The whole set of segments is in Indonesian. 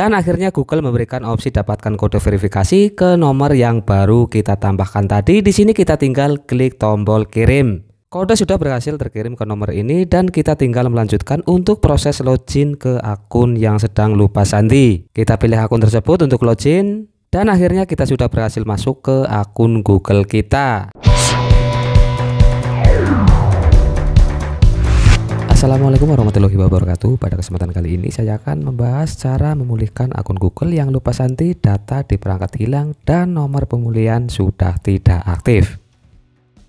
Dan akhirnya Google memberikan opsi dapatkan kode verifikasi ke nomor yang baru kita tambahkan tadi. Di sini kita tinggal klik tombol kirim. Kode sudah berhasil terkirim ke nomor ini dan kita tinggal melanjutkan untuk proses login ke akun yang sedang lupa sandi. Kita pilih akun tersebut untuk login dan akhirnya kita sudah berhasil masuk ke akun Google kita. Assalamualaikum warahmatullahi wabarakatuh. Pada kesempatan kali ini saya akan membahas cara memulihkan akun Google yang lupa sandi, data di perangkat hilang, dan nomor pemulihan sudah tidak aktif.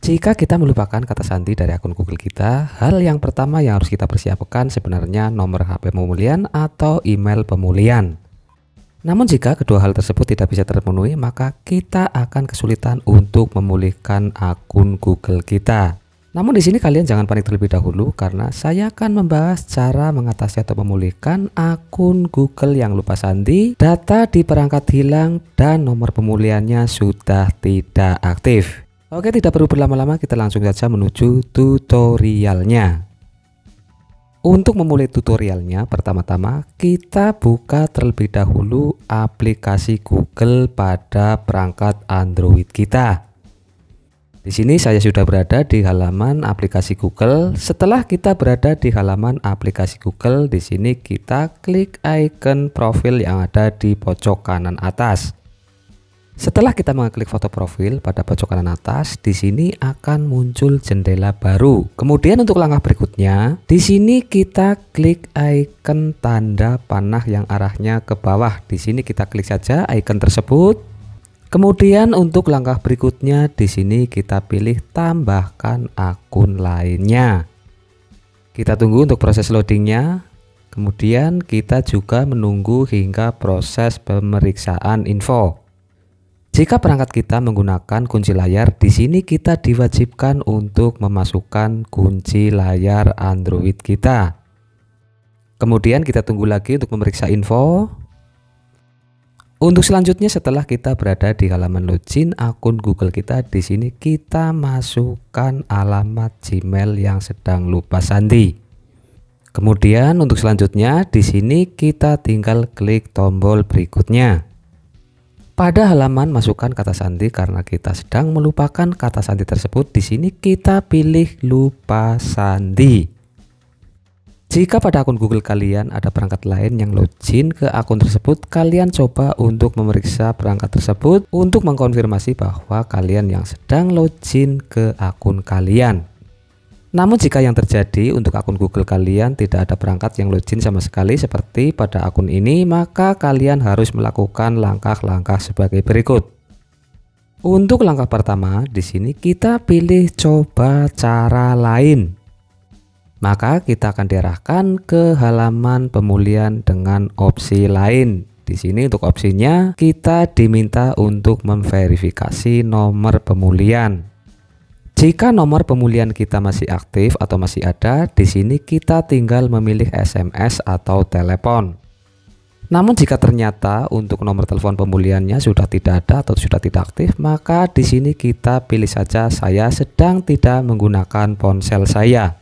Jika kita melupakan kata sandi dari akun Google kita, hal yang pertama yang harus kita persiapkan sebenarnya nomor HP pemulihan atau email pemulihan. Namun jika kedua hal tersebut tidak bisa terpenuhi, maka kita akan kesulitan untuk memulihkan akun Google kita. Namun di sini kalian jangan panik terlebih dahulu karena saya akan membahas cara mengatasi atau memulihkan akun Google yang lupa sandi, data di perangkat hilang, dan nomor pemulihannya sudah tidak aktif. Oke, tidak perlu berlama-lama, kita langsung saja menuju tutorialnya. Untuk memulai tutorialnya, pertama-tama kita buka terlebih dahulu aplikasi Google pada perangkat Android kita. Di sini saya sudah berada di halaman aplikasi Google. Setelah kita berada di halaman aplikasi Google, di sini kita klik icon profil yang ada di pojok kanan atas. Setelah kita mengklik foto profil pada pojok kanan atas, di sini akan muncul jendela baru. Kemudian untuk langkah berikutnya, di sini kita klik icon tanda panah yang arahnya ke bawah. Di sini kita klik saja icon tersebut. Kemudian untuk langkah berikutnya, di sini kita pilih tambahkan akun lainnya. Kita tunggu untuk proses loadingnya. Kemudian kita juga menunggu hingga proses pemeriksaan info. Jika perangkat kita menggunakan kunci layar, di sini kita diwajibkan untuk memasukkan kunci layar Android kita. Kemudian kita tunggu lagi untuk memeriksa info. Untuk selanjutnya, setelah kita berada di halaman login akun Google kita, di sini kita masukkan alamat Gmail yang sedang lupa sandi. Kemudian untuk selanjutnya, di sini kita tinggal klik tombol berikutnya. Pada halaman masukkan kata sandi karena kita sedang melupakan kata sandi tersebut. Di sini kita pilih lupa sandi. Jika pada akun Google kalian ada perangkat lain yang login ke akun tersebut, kalian coba untuk memeriksa perangkat tersebut untuk mengkonfirmasi bahwa kalian yang sedang login ke akun kalian. Namun jika yang terjadi untuk akun Google kalian tidak ada perangkat yang login sama sekali seperti pada akun ini, maka kalian harus melakukan langkah-langkah sebagai berikut. Untuk langkah pertama, di sini kita pilih coba cara lain. Maka kita akan diarahkan ke halaman pemulihan dengan opsi lain. Di sini untuk opsinya kita diminta untuk memverifikasi nomor pemulihan. Jika nomor pemulihan kita masih aktif atau masih ada, di sini kita tinggal memilih SMS atau telepon. Namun jika ternyata untuk nomor telepon pemulihannya sudah tidak ada atau sudah tidak aktif, maka di sini kita pilih saja saya sedang tidak menggunakan ponsel saya.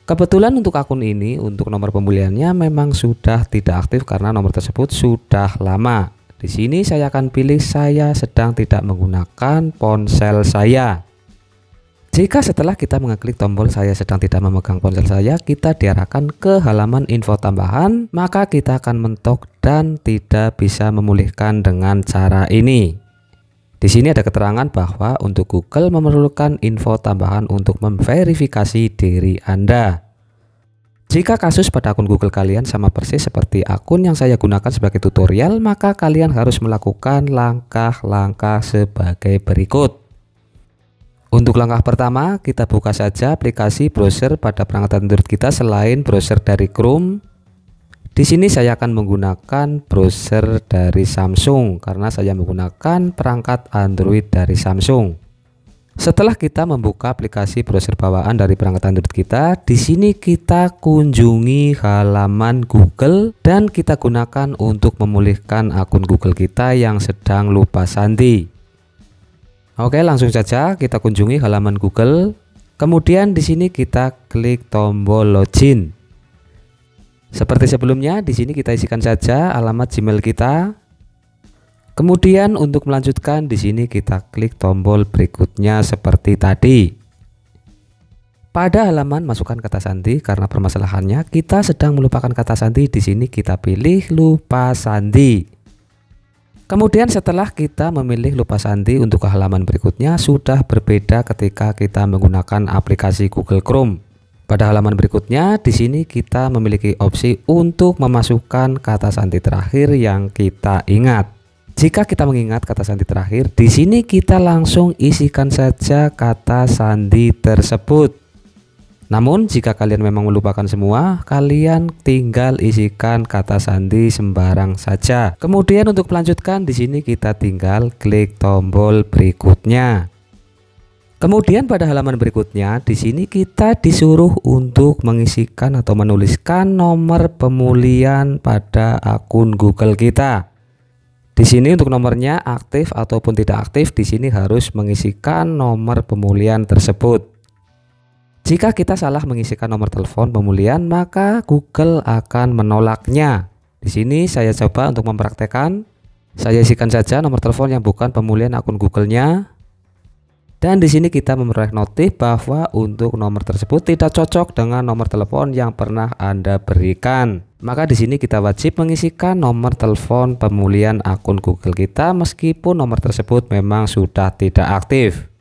Kebetulan untuk akun ini untuk nomor pemulihannya memang sudah tidak aktif karena nomor tersebut sudah lama. Di sini saya akan pilih saya sedang tidak menggunakan ponsel saya. Jika setelah kita mengklik tombol saya sedang tidak memegang ponsel saya, kita diarahkan ke halaman info tambahan, maka kita akan mentok dan tidak bisa memulihkan dengan cara ini. Di sini ada keterangan bahwa untuk Google memerlukan info tambahan untuk memverifikasi diri Anda. Jika kasus pada akun Google kalian sama persis seperti akun yang saya gunakan sebagai tutorial, maka kalian harus melakukan langkah-langkah sebagai berikut. Untuk langkah pertama, kita buka saja aplikasi browser pada perangkat Android kita selain browser dari Chrome. Di sini saya akan menggunakan browser dari Samsung karena saya menggunakan perangkat Android dari Samsung. Setelah kita membuka aplikasi browser bawaan dari perangkat Android kita, di sini kita kunjungi halaman Google dan kita gunakan untuk memulihkan akun Google kita yang sedang lupa sandi. Oke, langsung saja kita kunjungi halaman Google. Kemudian di sini kita klik tombol login. Seperti sebelumnya, di sini kita isikan saja alamat Gmail kita. Kemudian untuk melanjutkan, di sini kita klik tombol berikutnya seperti tadi. Pada halaman masukkan kata sandi, karena permasalahannya kita sedang melupakan kata sandi, di sini kita pilih lupa sandi. Kemudian setelah kita memilih lupa sandi, untuk halaman berikutnya sudah berbeda ketika kita menggunakan aplikasi Google Chrome. Pada halaman berikutnya, di sini kita memiliki opsi untuk memasukkan kata sandi terakhir yang kita ingat. Jika kita mengingat kata sandi terakhir, di sini kita langsung isikan saja kata sandi tersebut. Namun jika kalian memang melupakan semua, kalian tinggal isikan kata sandi sembarang saja. Kemudian untuk melanjutkan, di sini kita tinggal klik tombol berikutnya. Kemudian pada halaman berikutnya, di sini kita disuruh untuk mengisikan atau menuliskan nomor pemulihan pada akun Google kita. Di sini untuk nomornya aktif ataupun tidak aktif, di sini harus mengisikan nomor pemulihan tersebut. Jika kita salah mengisikan nomor telepon pemulihan, maka Google akan menolaknya. Di sini saya coba untuk mempraktekkan. Saya isikan saja nomor telepon yang bukan pemulihan akun Google-nya. Dan di sini kita memperoleh notif bahwa untuk nomor tersebut tidak cocok dengan nomor telepon yang pernah Anda berikan. Maka di sini kita wajib mengisikan nomor telepon pemulihan akun Google kita meskipun nomor tersebut memang sudah tidak aktif.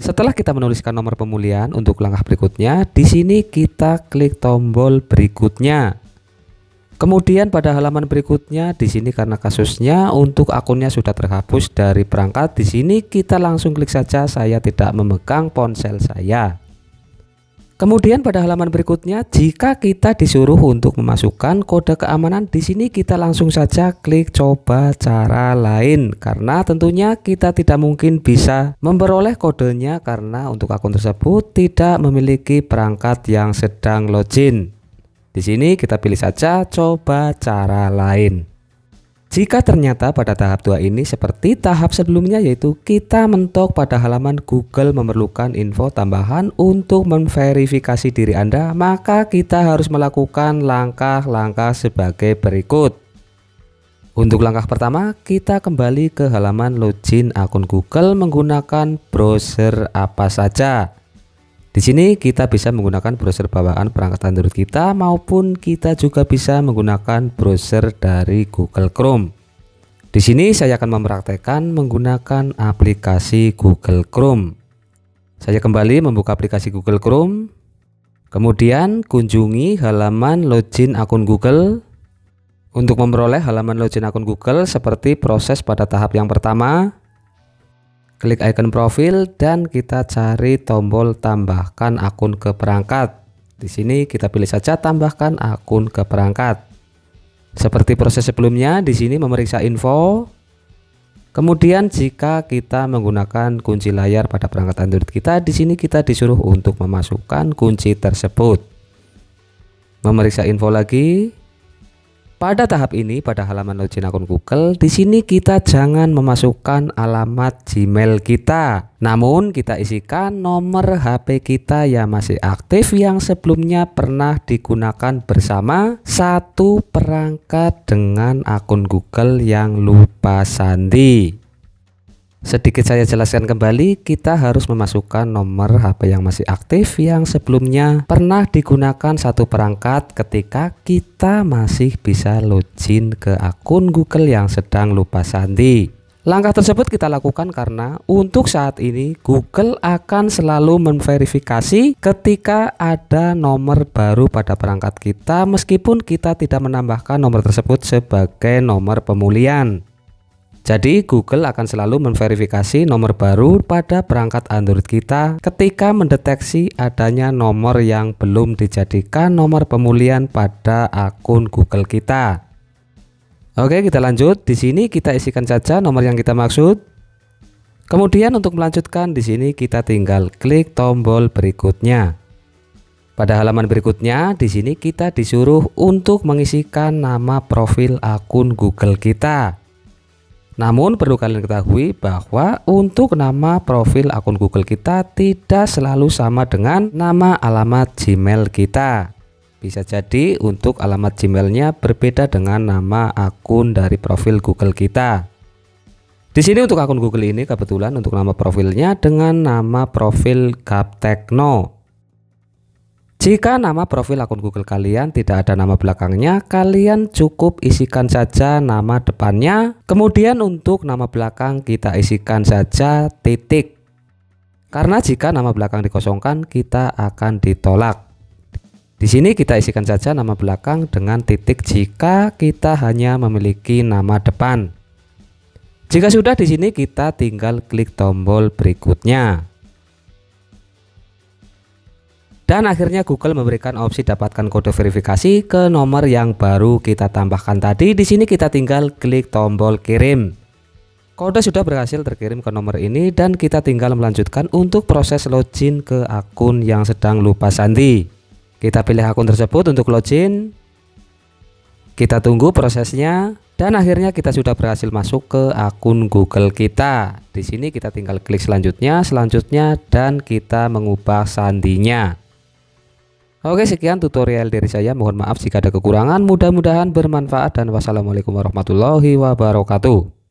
Setelah kita menuliskan nomor pemulihan, untuk langkah berikutnya di sini kita klik tombol berikutnya. Kemudian pada halaman berikutnya, di sini karena kasusnya untuk akunnya sudah terhapus dari perangkat, di sini kita langsung klik saja saya tidak memegang ponsel saya. Kemudian pada halaman berikutnya, jika kita disuruh untuk memasukkan kode keamanan, di sini kita langsung saja klik coba cara lain, karena tentunya kita tidak mungkin bisa memperoleh kodenya karena untuk akun tersebut tidak memiliki perangkat yang sedang login. Di sini kita pilih saja coba cara lain. Jika ternyata pada tahap 2 ini seperti tahap sebelumnya, yaitu kita mentok pada halaman Google memerlukan info tambahan untuk memverifikasi diri Anda, maka kita harus melakukan langkah-langkah sebagai berikut. Untuk langkah pertama, kita kembali ke halaman login akun Google menggunakan browser apa saja. Di sini kita bisa menggunakan browser bawaan perangkat Android kita maupun kita juga bisa menggunakan browser dari Google Chrome. Di sini saya akan mempraktekkan menggunakan aplikasi Google Chrome. Saya kembali membuka aplikasi Google Chrome. Kemudian kunjungi halaman login akun Google. Untuk memperoleh halaman login akun Google seperti proses pada tahap yang pertama, klik icon profil dan kita cari tombol tambahkan akun ke perangkat. Di sini kita pilih saja tambahkan akun ke perangkat. Seperti proses sebelumnya, di sini memeriksa info. Kemudian jika kita menggunakan kunci layar pada perangkat Android kita, di sini kita disuruh untuk memasukkan kunci tersebut. Memeriksa info lagi. Pada tahap ini, pada halaman login akun Google, di sini kita jangan memasukkan alamat Gmail kita. Namun kita isikan nomor HP kita yang masih aktif yang sebelumnya pernah digunakan bersama satu perangkat dengan akun Google yang lupa sandi. Sedikit saya jelaskan kembali, kita harus memasukkan nomor HP yang masih aktif yang sebelumnya pernah digunakan satu perangkat ketika kita masih bisa login ke akun Google yang sedang lupa sandi. Langkah tersebut kita lakukan karena untuk saat ini Google akan selalu memverifikasi ketika ada nomor baru pada perangkat kita meskipun kita tidak menambahkan nomor tersebut sebagai nomor pemulihan. Jadi Google akan selalu memverifikasi nomor baru pada perangkat Android kita ketika mendeteksi adanya nomor yang belum dijadikan nomor pemulihan pada akun Google kita. Oke, kita lanjut. Di sini kita isikan saja nomor yang kita maksud. Kemudian untuk melanjutkan, di sini kita tinggal klik tombol berikutnya. Pada halaman berikutnya, di sini kita disuruh untuk mengisikan nama profil akun Google kita. Namun perlu kalian ketahui bahwa untuk nama profil akun Google kita tidak selalu sama dengan nama alamat Gmail kita. Bisa jadi untuk alamat Gmailnya berbeda dengan nama akun dari profil Google kita. Di sini untuk akun Google ini kebetulan untuk nama profilnya dengan nama profil Gaptekno. Jika nama profil akun Google kalian tidak ada nama belakangnya, kalian cukup isikan saja nama depannya. Kemudian untuk nama belakang kita isikan saja titik. Karena jika nama belakang dikosongkan, kita akan ditolak. Di sini kita isikan saja nama belakang dengan titik jika kita hanya memiliki nama depan. Jika sudah, di sini kita tinggal klik tombol berikutnya. Dan akhirnya Google memberikan opsi dapatkan kode verifikasi ke nomor yang baru kita tambahkan tadi. Di sini kita tinggal klik tombol kirim. Kode sudah berhasil terkirim ke nomor ini dan kita tinggal melanjutkan untuk proses login ke akun yang sedang lupa sandi. Kita pilih akun tersebut untuk login. Kita tunggu prosesnya dan akhirnya kita sudah berhasil masuk ke akun Google kita. Di sini kita tinggal klik selanjutnya dan kita mengubah sandinya. Oke, sekian tutorial dari saya. Mohon maaf jika ada kekurangan. Mudah-mudahan bermanfaat dan wassalamualaikum warahmatullahi wabarakatuh.